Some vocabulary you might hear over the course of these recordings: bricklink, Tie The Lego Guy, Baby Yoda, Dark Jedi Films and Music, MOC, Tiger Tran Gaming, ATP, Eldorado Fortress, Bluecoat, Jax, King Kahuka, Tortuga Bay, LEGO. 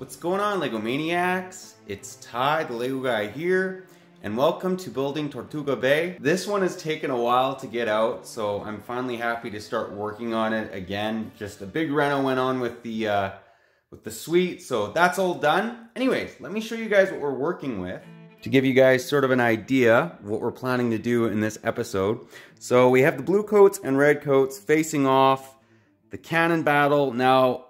What's going on, LEGO Maniacs? It's Ty, the LEGO guy here, and welcome to building Tortuga Bay. This one has taken a while to get out, so I'm finally happy to start working on it again. Just a big reno went on with the suite, so that's all done. Anyways, let me show you guys what we're working with to give you guys sort of an idea of what we're planning to do in this episode. So we have the blue coats and red coats facing off, the cannon battle. Now,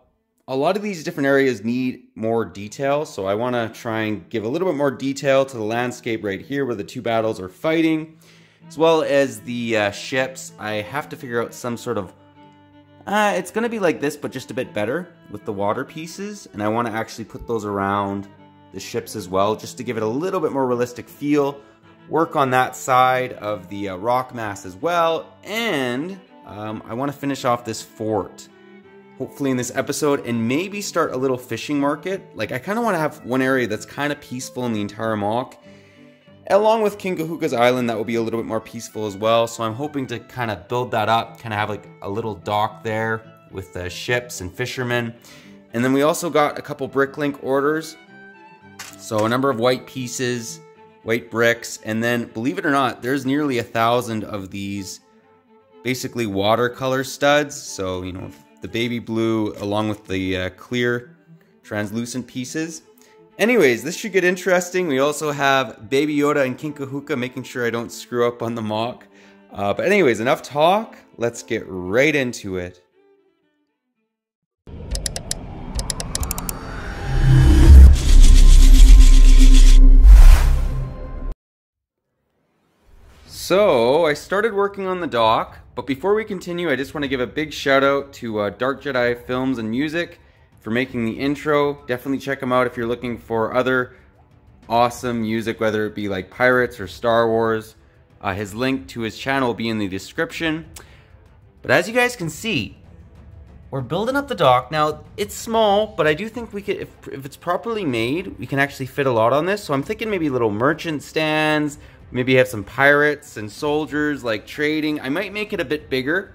a lot of these different areas need more detail, so I want to try and give a little bit more detail to the landscape right here where the two battles are fighting, as well as the ships. I have to figure out some sort of... it's going to be like this, but just a bit better with the water pieces, and I want to actually put those around the ships as well, just to give it a little bit more realistic feel. Work on that side of the rock mass as well, and I want to finish off this fort, hopefully in this episode, and maybe start a little fishing market. Like, I kind of want to have one area that's kind of peaceful in the entire MOC. Along with King Kahuka's Island, that will be a little bit more peaceful as well. So I'm hoping to kind of build that up, kind of have like a little dock there with ships and fishermen. And then we also got a couple bricklink orders. So a number of white pieces, white bricks, and then believe it or not, there's nearly 1,000 of these basically watercolor studs. So, you know, the baby blue along with the clear translucent pieces. Anyways, this should get interesting. We also have Baby Yoda and King Kahuka, making sure I don't screw up on the mock. But anyways, enough talk. Let's get right into it. So, I started working on the dock, but before we continue, I just want to give a big shout out to Dark Jedi Films and Music for making the intro. Definitely check them out if you're looking for other awesome music, whether it be like Pirates or Star Wars. His link to his channel will be in the description. But as you guys can see, we're building up the dock. Now, it's small, but I do think we could, if it's properly made, we can actually fit a lot on this. So I'm thinking maybe little merchant stands, maybe have some pirates and soldiers like trading. I might make it a bit bigger.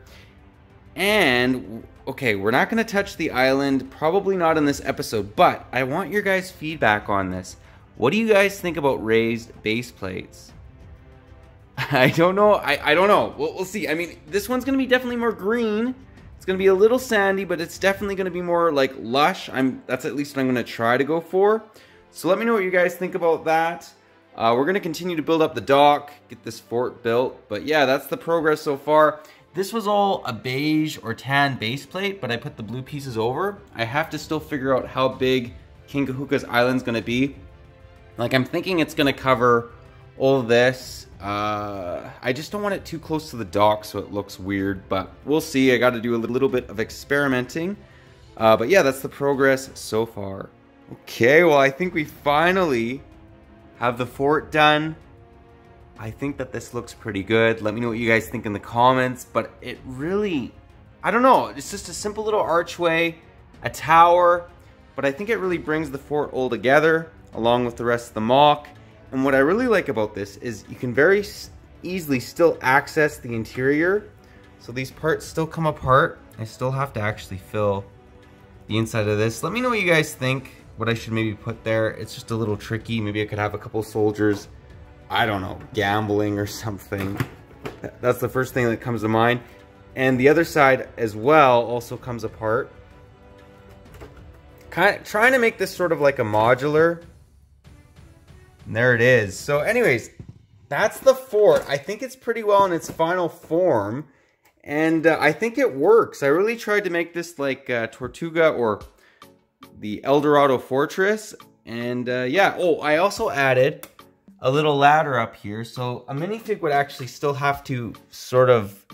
And, okay, we're not going to touch the island, probably not in this episode, but I want your guys' feedback on this. What do you guys think about raised base plates? I don't know. I don't know. We'll see. I mean, this one's going to be definitely more green. It's going to be a little sandy, but it's definitely going to be more like lush. That's at least what I'm going to try to go for. So let me know what you guys think about that. We're gonna continue to build up the dock, get this fort built, but yeah, that's the progress so far. This was all a beige or tan base plate, but I put the blue pieces over. I have to still figure out how big King Kahuka's Island's gonna be. Like, I'm thinking it's gonna cover all this. I just don't want it too close to the dock so it looks weird, but we'll see. I gotta do a little bit of experimenting. But yeah, that's the progress so far. Okay, well, I think we finally have the fort done. I think that this looks pretty good. Let me know what you guys think in the comments, but it really, I don't know, it's just a simple little archway, a tower, but I think it really brings the fort all together along with the rest of the MOC. And what I really like about this is you can very easily still access the interior. So these parts still come apart. I still have to actually fill the inside of this. Let me know what you guys think. What I should maybe put there. It's just a little tricky. Maybe I could have a couple soldiers, I don't know, gambling or something. That's the first thing that comes to mind. And the other side as well also comes apart. Kind of trying to make this sort of like a modular. And there it is. So anyways, that's the fort. I think it's pretty well in its final form. And I think it works. I really tried to make this like Tortuga or the Eldorado Fortress, and yeah, oh, I also added a little ladder up here, so a minifig would actually still have to sort of,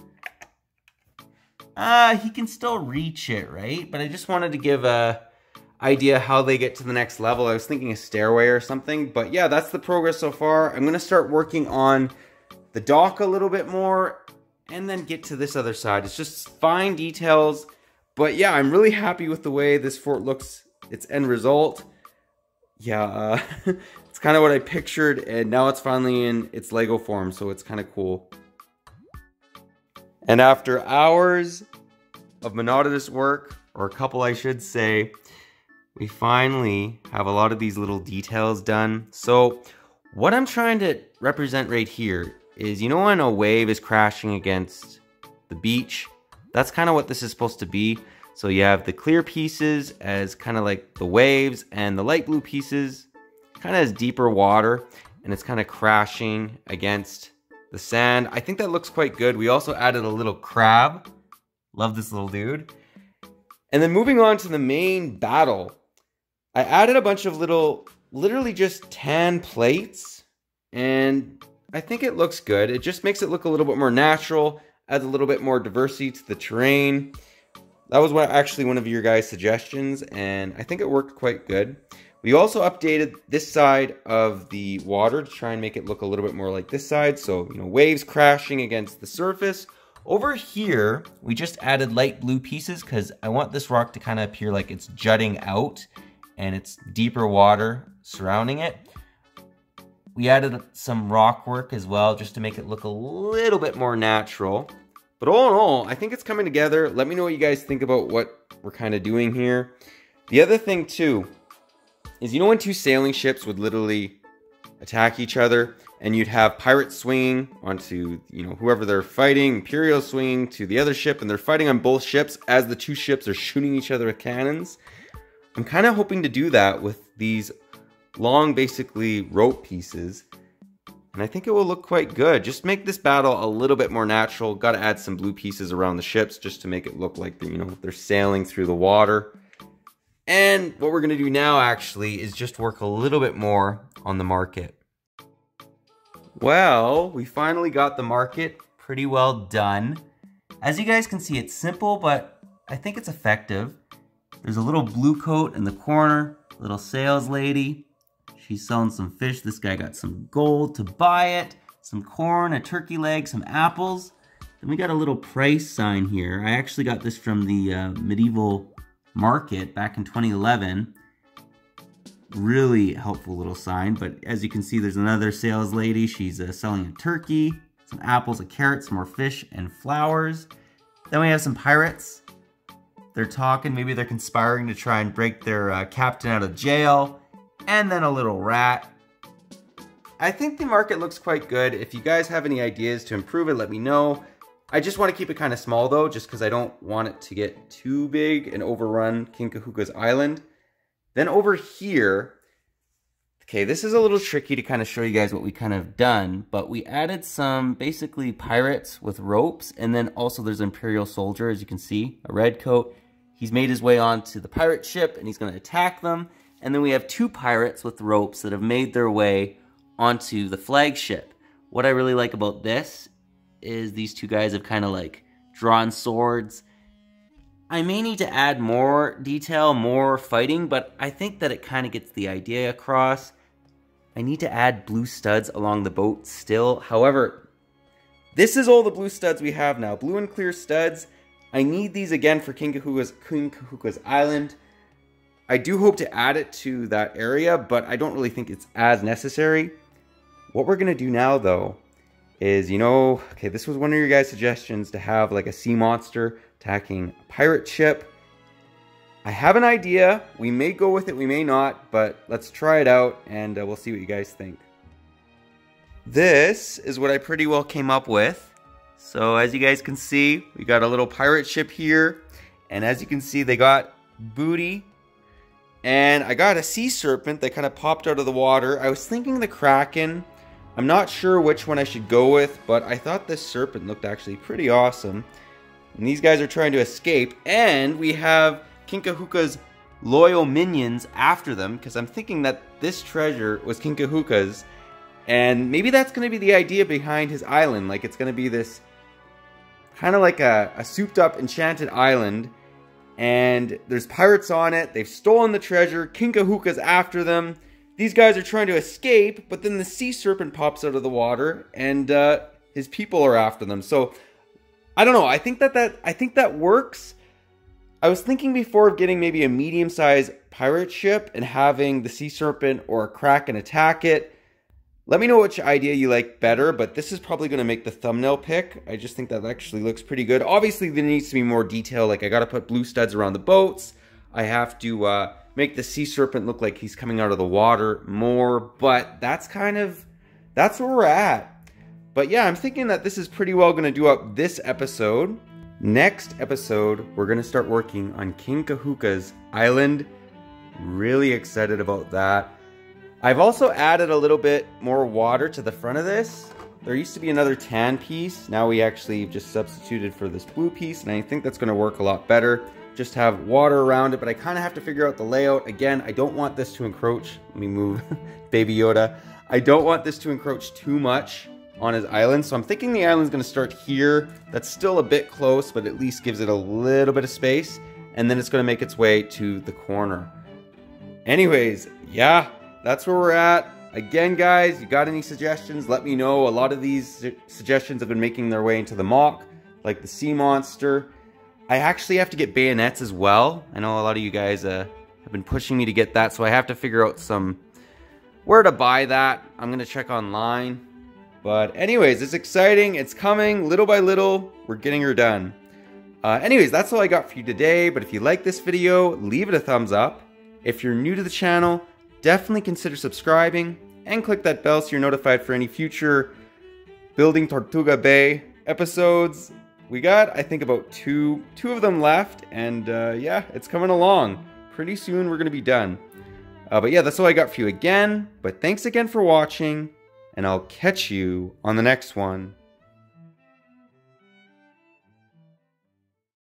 he can still reach it, right? But I just wanted to give a idea how they get to the next level. I was thinking a stairway or something, but yeah, that's the progress so far. I'm gonna start working on the dock a little bit more, and then get to this other side. It's just fine details. But yeah, I'm really happy with the way this fort looks, its end result. Yeah, it's kind of what I pictured, and now it's finally in its LEGO form, so it's kind of cool. And after hours of monotonous work, or a couple I should say, we finally have a lot of these little details done. So what I'm trying to represent right here is, you know, when a wave is crashing against the beach, that's kind of what this is supposed to be. So you have the clear pieces as kind of like the waves, and the light blue pieces kind of as deeper water, and it's kind of crashing against the sand. I think that looks quite good. We also added a little crab. Love this little dude. And then moving on to the main battle, I added a bunch of little, literally just tan plates, and I think it looks good. It just makes it look a little bit more natural, adds a little bit more diversity to the terrain. That was actually one of your guys' suggestions, and I think it worked quite good. We also updated this side of the water to try and make it look a little bit more like this side. So, you know, waves crashing against the surface. Over here, we just added light blue pieces because I want this rock to kind of appear like it's jutting out and it's deeper water surrounding it. We added some rock work as well just to make it look a little bit more natural. But all in all, I think it's coming together. Let me know what you guys think about what we're kind of doing here. The other thing too is, you know, when two sailing ships would literally attack each other, and you'd have pirates swinging onto, you know, whoever they're fighting, Imperial swinging to the other ship, and they're fighting on both ships as the two ships are shooting each other with cannons. I'm kind of hoping to do that with these long, basically, rope pieces, and I think it will look quite good. Just make this battle a little bit more natural. Got to add some blue pieces around the ships just to make it look like, you know, they're sailing through the water. And what we're going to do now, actually, is just work a little bit more on the market. Well, we finally got the market pretty well done. As you guys can see, it's simple, but I think it's effective. There's a little blue coat in the corner, little sales lady. She's selling some fish. This guy got some gold to buy it, some corn, a turkey leg, some apples. Then we got a little price sign here. I actually got this from the medieval market back in 2011. Really helpful little sign, but as you can see, there's another sales lady. She's selling a turkey, some apples, a carrot, some more fish, and flowers. Then we have some pirates. They're talking, maybe they're conspiring to try and break their captain out of jail. And then a little rat. I think the market looks quite good. If you guys have any ideas to improve it, let me know. I just want to keep it kind of small though, just because I don't want it to get too big and overrun King Kahuka's island. Then over here, okay, this is a little tricky to kind of show you guys what we kind of done, but we added some basically pirates with ropes, and then also there's an Imperial soldier, as you can see, a red coat. He's made his way onto the pirate ship, and he's going to attack them. And then we have two pirates with ropes that have made their way onto the flagship. What I really like about this is these two guys have kind of like drawn swords. I may need to add more detail, more fighting, but I think that it kind of gets the idea across. I need to add blue studs along the boat still. However, this is all the blue studs we have now. Blue and clear studs. I need these again for King Kahuka's island. I do hope to add it to that area, but I don't really think it's as necessary. What we're going to do now, though, is, you know, okay, this was one of your guys' suggestions to have like a sea monster attacking a pirate ship. I have an idea. We may go with it, we may not, but let's try it out and we'll see what you guys think. This is what I pretty well came up with. So as you guys can see, we got a little pirate ship here. And as you can see, they got booty. And I got a sea serpent that kind of popped out of the water. I was thinking the kraken. I'm not sure which one I should go with, but I thought this serpent looked actually pretty awesome. And these guys are trying to escape, and we have King Kahuka's loyal minions after them, because I'm thinking that this treasure was King Kahuka's, and maybe that's going to be the idea behind his island. Like, it's going to be this kind of like a souped up enchanted island, and there's pirates on it. They've stolen the treasure. King Kahuka's after them. These guys are trying to escape, but then the sea serpent pops out of the water, and his people are after them. So I don't know. I think that works. I was thinking before of getting maybe a medium-sized pirate ship and having the sea serpent or a kraken attack it. Let me know which idea you like better, but this is probably going to make the thumbnail pick. I just think that actually looks pretty good. Obviously, there needs to be more detail. Like, I got to put blue studs around the boats. I have to make the sea serpent look like he's coming out of the water more, but that's kind of, that's where we're at. But yeah, I'm thinking that this is pretty well going to do up this episode. Next episode, we're going to start working on King Kahuka's island. Really excited about that. I've also added a little bit more water to the front of this. There used to be another tan piece. Now we actually just substituted for this blue piece, and I think that's going to work a lot better. Just have water around it, but I kind of have to figure out the layout. Again, I don't want this to encroach. Let me move Baby Yoda. I don't want this to encroach too much on his island, so I'm thinking the island's gonna start here. That's still a bit close, but at least gives it a little bit of space, and then it's gonna make its way to the corner. Anyways, yeah, that's where we're at. Again, guys, you got any suggestions, let me know. A lot of these suggestions have been making their way into the mock, like the sea monster. I actually have to get bayonets as well. I know a lot of you guys have been pushing me to get that, so I have to figure out where to buy that. I'm gonna check online. But anyways, it's exciting, it's coming, little by little, we're getting her done. Anyways, that's all I got for you today, but if you like this video, leave it a thumbs up. If you're new to the channel, definitely consider subscribing, and click that bell so you're notified for any future Building Tortuga Bay episodes. We got, I think, about two of them left, and yeah, it's coming along. Pretty soon we're gonna be done. But yeah, that's all I got for you again, but thanks again for watching. And I'll catch you on the next one.